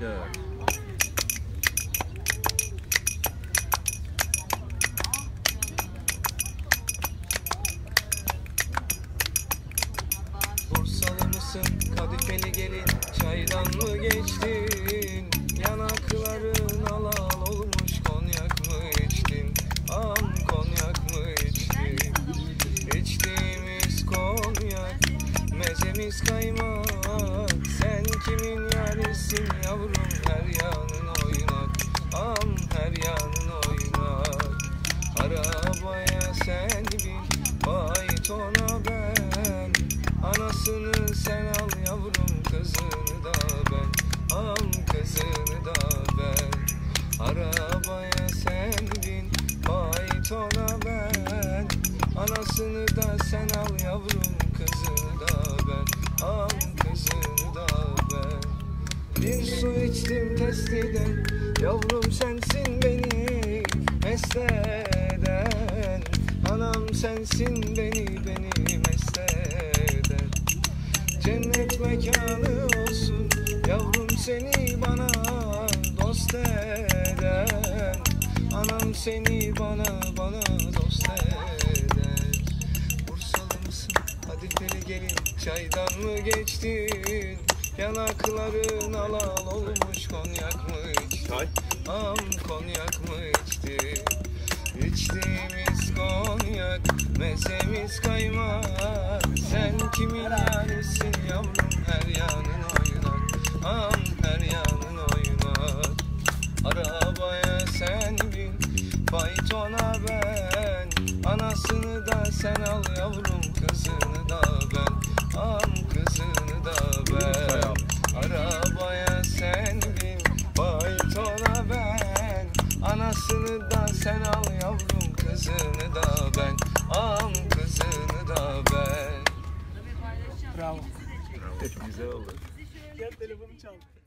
Good. Kadıköy'e gelin, çaydan mı geçtin? Yanakların alal olmuş, konyak mı içtin? Am konyak mı içtin? İçtiğimiz konyak, mezemiz kaymak. Sen kimin yarisin yavrum, her yanın oynak. Am her yanın oynak. Arabaya sen bin, baytona ben. Anasını sen al yavrum, kızını da ben. Al kızını da ben. Arabaya sen bin, baytona ben. Anasını da sen al yavrum, kızını da ben. Al kızını da ben. Bir su içtim testiden, yavrum sensin beni mesteden. Anam sensin beni mesteden. Cennet mekanı olsun yavrum, seni bana dost eder. Anam seni bana dost eder. Bursalı mısın? Hadi deli gelin, çaydan mı geçtin? Yanakların alal olmuş, konyak mı içtin? Am konyak mı içtin? İçtiğimiz konyak, mezemiz kaymak. Sen kimin yarisin yavrum, her yanın oynar. Am her yanın oynar. Arabaya sen bin, baytona ben. Anasını da sen al yavrum, kızını da ben. Am kızını da ben. Arabaya sen bin, baytona ben. Anasını da sen al yavrum, kızını da ben. Am kızını da ben. Bravo. Bravo. Güzel oldu. Gel telefonu çal.